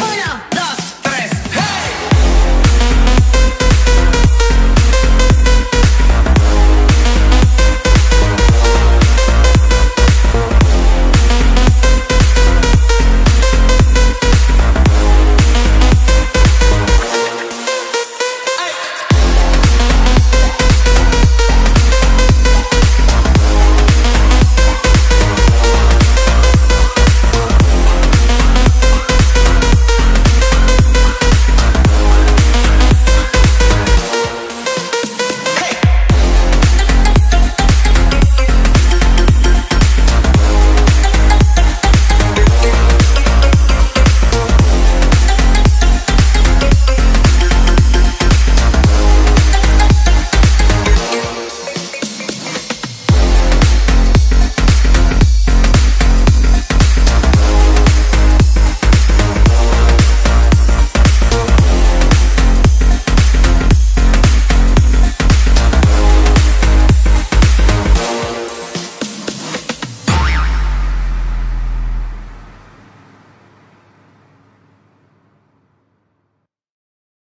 Hola.